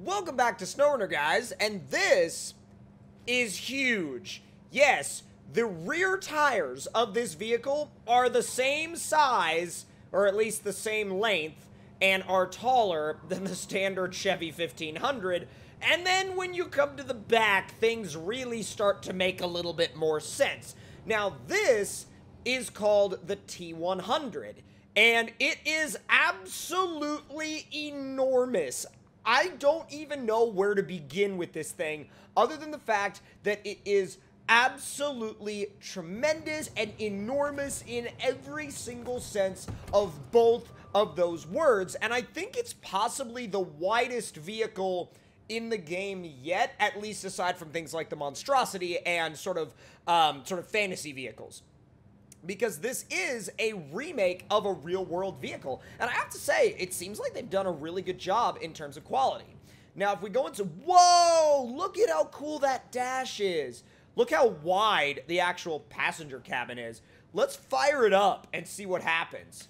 Welcome back to SnowRunner, guys, and this is huge. Yes, the rear tires of this vehicle are the same size, or at least the same length, and are taller than the standard Chevy 1500. And then when you come to the back, things really start to make a little bit more sense. Now, this is called the T100, and it is absolutely enormous. I don't even know where to begin with this thing, other than the fact that it is absolutely tremendous and enormous in every single sense of both of those words. And I think it's possibly the widest vehicle in the game yet, at least aside from things like the Monstrosity and sort of fantasy vehicles, because this is a remake of a real-world vehicle. And I have to say, it seems like they've done a really good job in terms of quality. Now, if we go into... Whoa! Look at how cool that dash is. Look how wide the actual passenger cabin is. Let's fire it up and see what happens.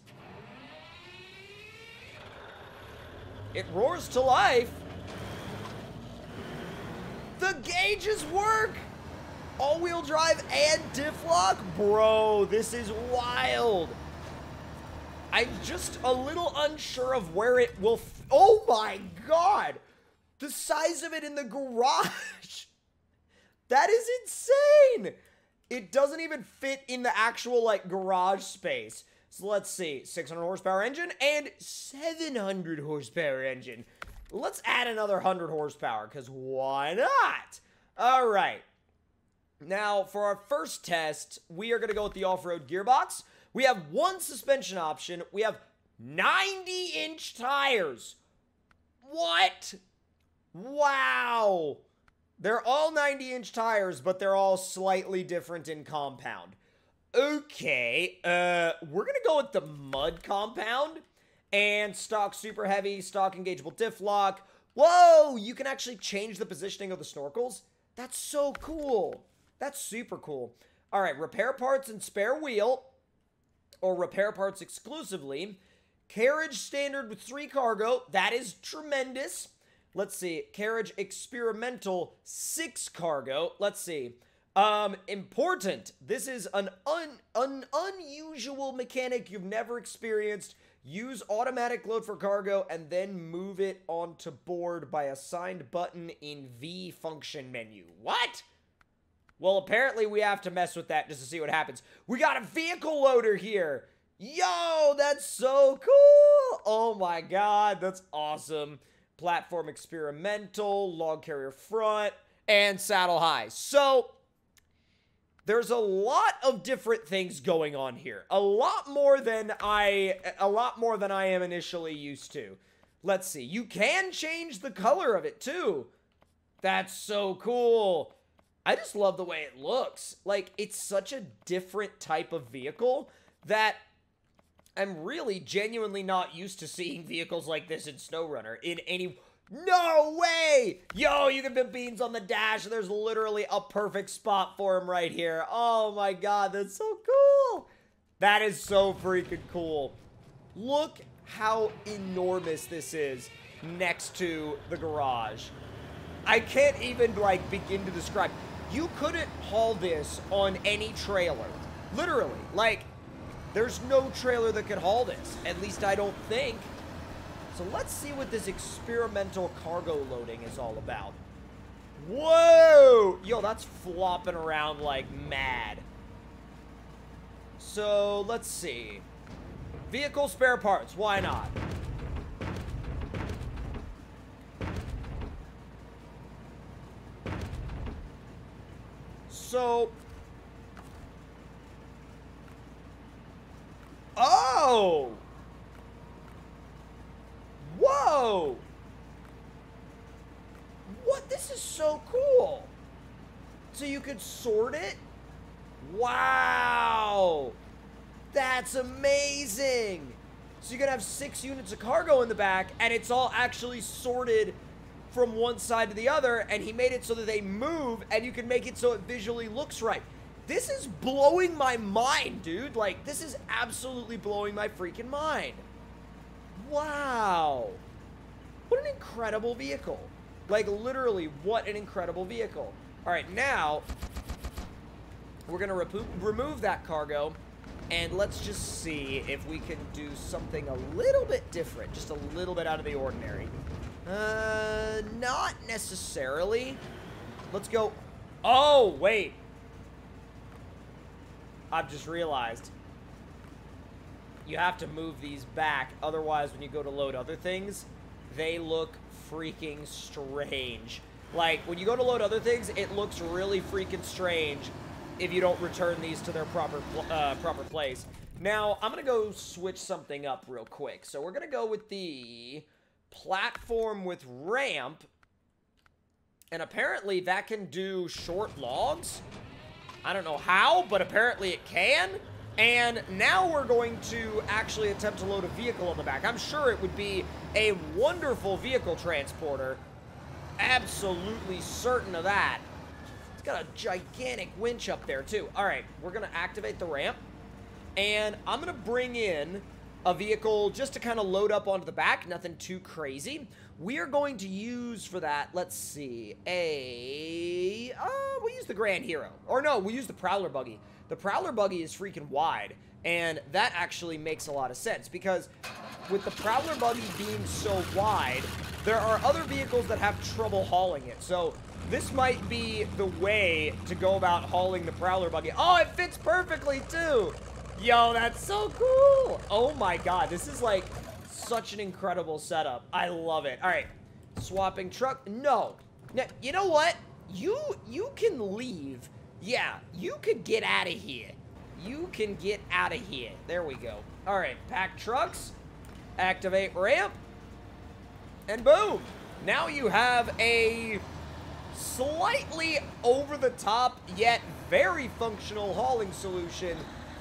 It roars to life. The gauges work! All-wheel drive and diff lock? Bro, this is wild. I'm just a little unsure of where it will... Oh my god! The size of it in the garage! That is insane! It doesn't even fit in the actual, like, garage space. So let's see. 600 horsepower engine and 700 horsepower engine. Let's add another 100 horsepower, because why not? All right. Now, for our first test, we are going to go with the off-road gearbox. We have one suspension option. We have 90-inch tires. What? Wow. They're all 90-inch tires, but they're all slightly different in compound. Okay, we're going to go with the mud compound and stock super heavy, stock engageable diff lock. Whoa, you can actually change the positioning of the snorkels. That's so cool. That's super cool. All right, repair parts and spare wheel, or repair parts exclusively. Carriage standard with 3 cargo. That is tremendous. Let's see. Carriage experimental, 6 cargo. Let's see. Important. This is an unusual mechanic you've never experienced. Use automatic load for cargo and then move it onto board by assigned button in V function menu. What? Well, apparently we have to mess with that just to see what happens. We got a vehicle loader here. Yo, that's so cool. Oh my god, that's awesome. Platform experimental, log carrier front, and saddle high. So, there's a lot of different things going on here. A lot more than I am initially used to. Let's see. You can change the color of it, too. That's so cool. I just love the way it looks. Like, it's such a different type of vehicle that I'm really genuinely not used to seeing vehicles like this in SnowRunner in any... No way! Yo, you can put beans on the dash. There's literally a perfect spot for him right here. Oh my god, that's so cool. That is so freaking cool. Look how enormous this is next to the garage. I can't even, like, begin to describe... You couldn't haul this on any trailer. Literally. Like, there's no trailer that could haul this. At least I don't think. So let's see what this experimental cargo loading is all about. Whoa! Yo, that's flopping around like mad. So, let's see. Vehicle spare parts. Why not? So... Oh! Whoa! What? This is so cool! So you could sort it? Wow! That's amazing! So you could have 6 units of cargo in the back, and it's all actually sorted from one side to the other, and he made it so that they move, and you can make it so it visually looks right. This is blowing my mind, dude. Like, this is absolutely blowing my freaking mind. Wow. What an incredible vehicle. Like, literally, what an incredible vehicle. All right, now we're going to remove that cargo, and let's just see if we can do something a little bit different, just a little bit out of the ordinary. Not necessarily. Let's go. Oh, wait. I've just realized you have to move these back. Otherwise, when you go to load other things, they look freaking strange. Like, when you go to load other things, it looks really freaking strange if you don't return these to their proper place. Now, I'm going to go switch something up real quick. So we're going to go with the platform with ramp. And apparently that can do short logs. I don't know how, but apparently it can. And now we're going to actually attempt to load a vehicle on the back. I'm sure it would be a wonderful vehicle transporter. Absolutely certain of that. It's got a gigantic winch up there, too. All right, we're going to activate the ramp. And I'm going to bring in a vehicle just to kind of load up onto the back. Nothing too crazy. We are going to use for that, let's see, a... we'll use the Grand Hero. Or no, we'll use the Prowler buggy. The Prowler buggy is freaking wide, and that actually makes a lot of sense, because with the Prowler buggy being so wide, there are other vehicles that have trouble hauling it. So this might be the way to go about hauling the Prowler buggy. Oh, it fits perfectly, too! Yo, that's so cool! Oh my god, this is like... such an incredible setup. I love it. All right. Swapping truck. No. No, you know what? You can leave. Yeah, you could get out of here. You can get out of here. There we go. All right. Pack trucks. Activate ramp. And boom. Now you have a slightly over-the-top yet very functional hauling solution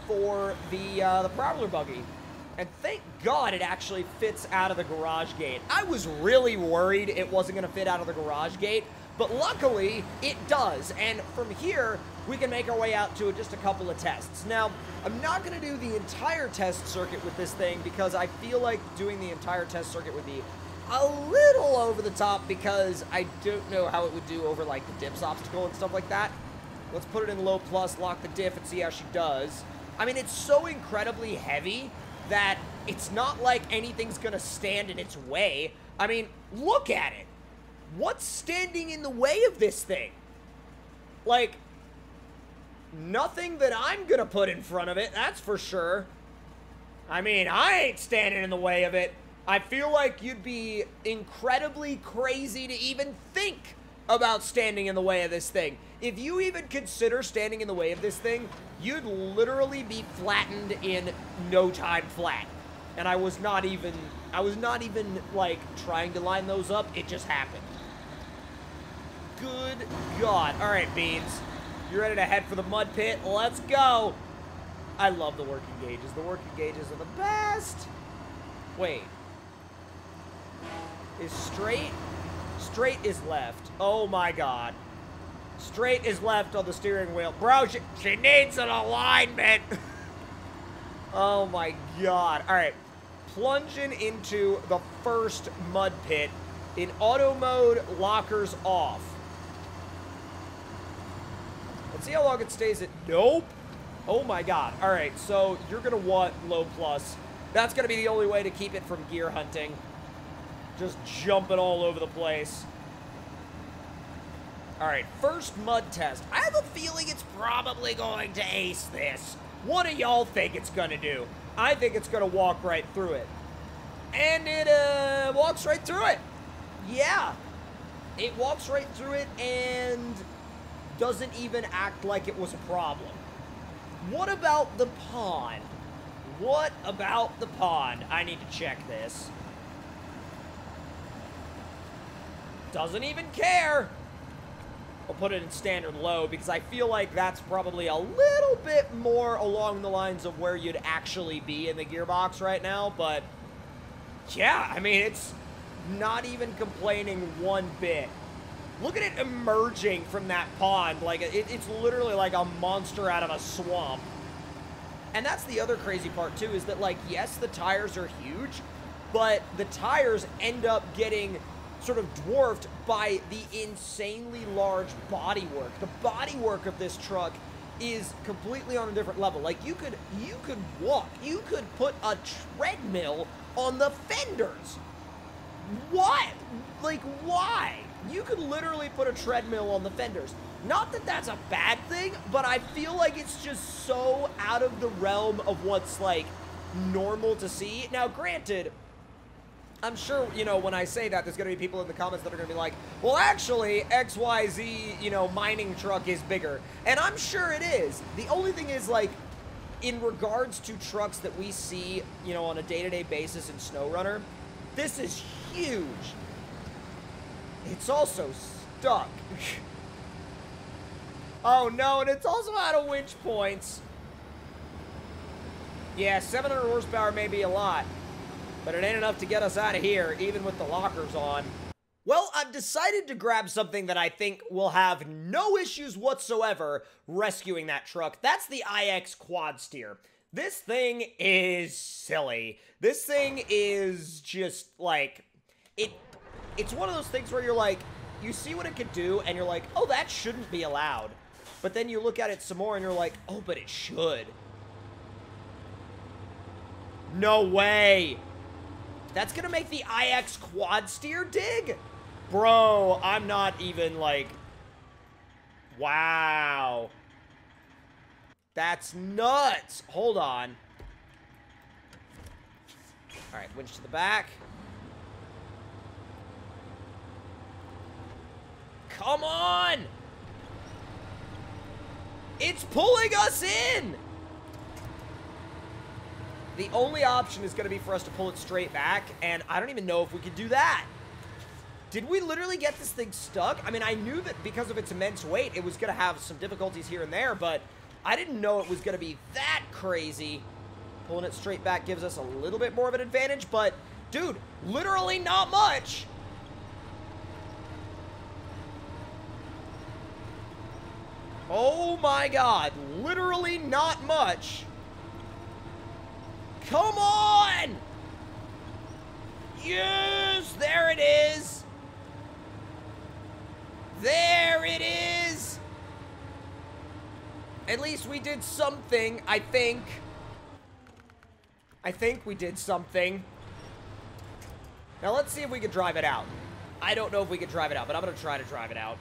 for the Prowler buggy. And thank God it actually fits out of the garage gate. I was really worried it wasn't going to fit out of the garage gate, but luckily it does. And from here, we can make our way out to just a couple of tests. Now, I'm not going to do the entire test circuit with this thing because I feel like doing the entire test circuit would be a little over the top because I don't know how it would do over like the dips obstacle and stuff like that. Let's put it in low plus, lock the diff, and see how she does. I mean, it's so incredibly heavy that it's not like anything's gonna stand in its way. I mean, look at it. What's standing in the way of this thing? Like, nothing that I'm gonna put in front of it, that's for sure. I mean, I ain't standing in the way of it. I feel like you'd be incredibly crazy to even think about standing in the way of this thing. If you even consider standing in the way of this thing, you'd literally be flattened in no time flat. And I was not even like trying to line those up. It just happened. Good God. All right, Beans, you're ready to head for the mud pit. Let's go. I love the working gauges. The working gauges are the best. Wait, is straight? Straight is left. Oh my God. Straight is left on the steering wheel. Bro, she needs an alignment. Oh my God. All right. Plunging into the first mud pit in auto mode, lockers off. Let's see how long it stays at... Nope. Oh my God. All right. So you're going to want low plus. That's going to be the only way to keep it from gear hunting. Just jumping all over the place. All right, first mud test. I have a feeling it's probably going to ace this. What do y'all think it's going to do? I think it's going to walk right through it. And it walks right through it. Yeah. It walks right through it and doesn't even act like it was a problem. What about the pond? What about the pond? I need to check this. Doesn't even care. I'll put it in standard low because I feel like that's probably a little bit more along the lines of where you'd actually be in the gearbox right now. But yeah, I mean, it's not even complaining one bit. Look at it emerging from that pond. Like, it's literally like a monster out of a swamp. And that's the other crazy part too, is that, like, yes, the tires are huge, but the tires end up getting sort of dwarfed by the insanely large bodywork. The bodywork of this truck is completely on a different level. Like, you could walk, you could put a treadmill on the fenders. What? Like, why? You could literally put a treadmill on the fenders. Not that that's a bad thing, but I feel like it's just so out of the realm of what's, like, normal to see. Now, granted, I'm sure, you know, when I say that, there's going to be people in the comments that are going to be like, well, actually, XYZ, you know, mining truck is bigger. And I'm sure it is. The only thing is, like, in regards to trucks that we see, you know, on a day-to-day basis in SnowRunner, this is huge. It's also stuck. Oh, no, and it's also out of winch points. Yeah, 700 horsepower may be a lot, but it ain't enough to get us out of here, even with the lockers on. Well, I've decided to grab something that I think will have no issues whatsoever rescuing that truck. That's the IX quad steer. This thing is silly. This thing is just, like, it's one of those things where you're like, you see what it could do, and you're like, oh, that shouldn't be allowed. But then you look at it some more, and you're like, oh, but it should. No way. That's gonna make the IX quad steer dig? Bro, I'm not even, like... Wow. That's nuts. Hold on. All right, winch to the back. Come on! It's pulling us in! The only option is going to be for us to pull it straight back, and I don't even know if we could do that. Did we literally get this thing stuck? I mean, I knew that because of its immense weight, it was going to have some difficulties here and there, but I didn't know it was going to be that crazy. Pulling it straight back gives us a little bit more of an advantage, but, dude, literally not much. Oh my God, literally not much. Come on! Yes! There it is! There it is! At least we did something, I think. I think we did something. Now let's see if we can drive it out. I don't know if we can drive it out, but I'm gonna try to drive it out.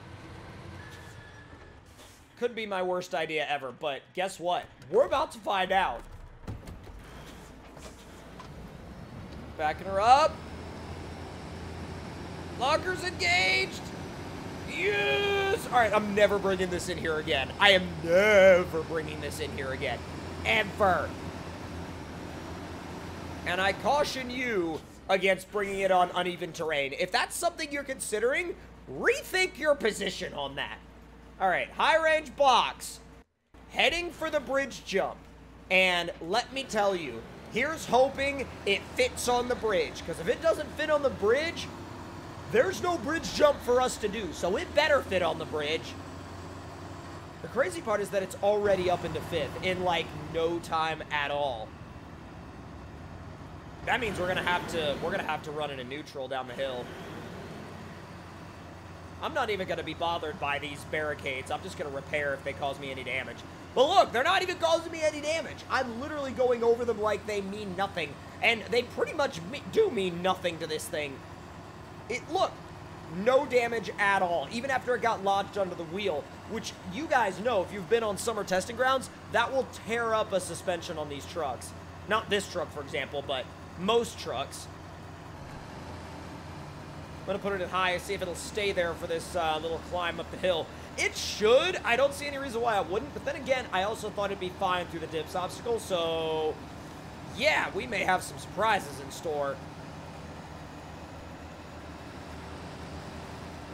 Could be my worst idea ever, but guess what? We're about to find out. Backing her up. Lockers engaged. Yes. All right, I'm never bringing this in here again. I am never bringing this in here again. Ever. And I caution you against bringing it on uneven terrain. If that's something you're considering, rethink your position on that. All right, high range box. Heading for the bridge jump. And let me tell you, here's hoping it fits on the bridge, because if it doesn't fit on the bridge, there's no bridge jump for us to do, so it better fit on the bridge. The crazy part is that it's already up into fifth in, like, no time at all. That means we're gonna have to run in a neutral down the hill. I'm not even gonna be bothered by these barricades. I'm just gonna repair if they cause me any damage. But look, they're not even causing me any damage. I'm literally going over them like they mean nothing. And they pretty much do mean nothing to this thing. Look, no damage at all, even after it got lodged under the wheel, which you guys know, if you've been on summer testing grounds, that will tear up a suspension on these trucks. Not this truck, for example, but most trucks. I'm going to put it in high and see if it'll stay there for this little climb up the hill. It should. I don't see any reason why I wouldn't. But then again, I also thought it'd be fine through the dips obstacle. So, yeah, we may have some surprises in store.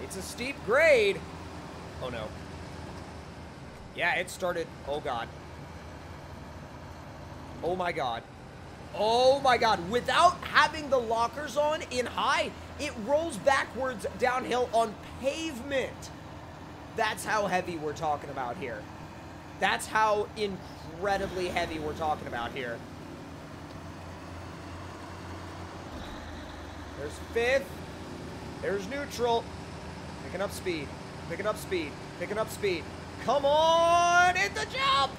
It's a steep grade. Oh, no. Yeah, it started. Oh, God. Oh, my God. Oh, my God. Without having the lockers on in high, it rolls backwards downhill on pavement. That's how heavy we're talking about here. That's how incredibly heavy we're talking about here. There's fifth. There's neutral. Picking up speed. Picking up speed. Picking up speed. Come on! Hit the jump!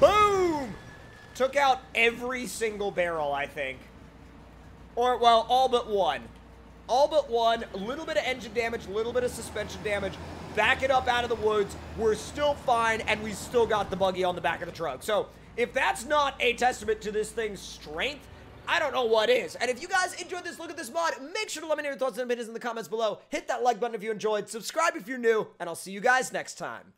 Boom! Took out every single barrel, I think. Or, well, all but one. All but one. A little bit of engine damage, a little bit of suspension damage. Back it up out of the woods. We're still fine, and we still got the buggy on the back of the truck. So, if that's not a testament to this thing's strength, I don't know what is. And if you guys enjoyed this look at this mod, make sure to let me know your thoughts and opinions in the comments below. Hit that like button if you enjoyed. Subscribe if you're new, and I'll see you guys next time.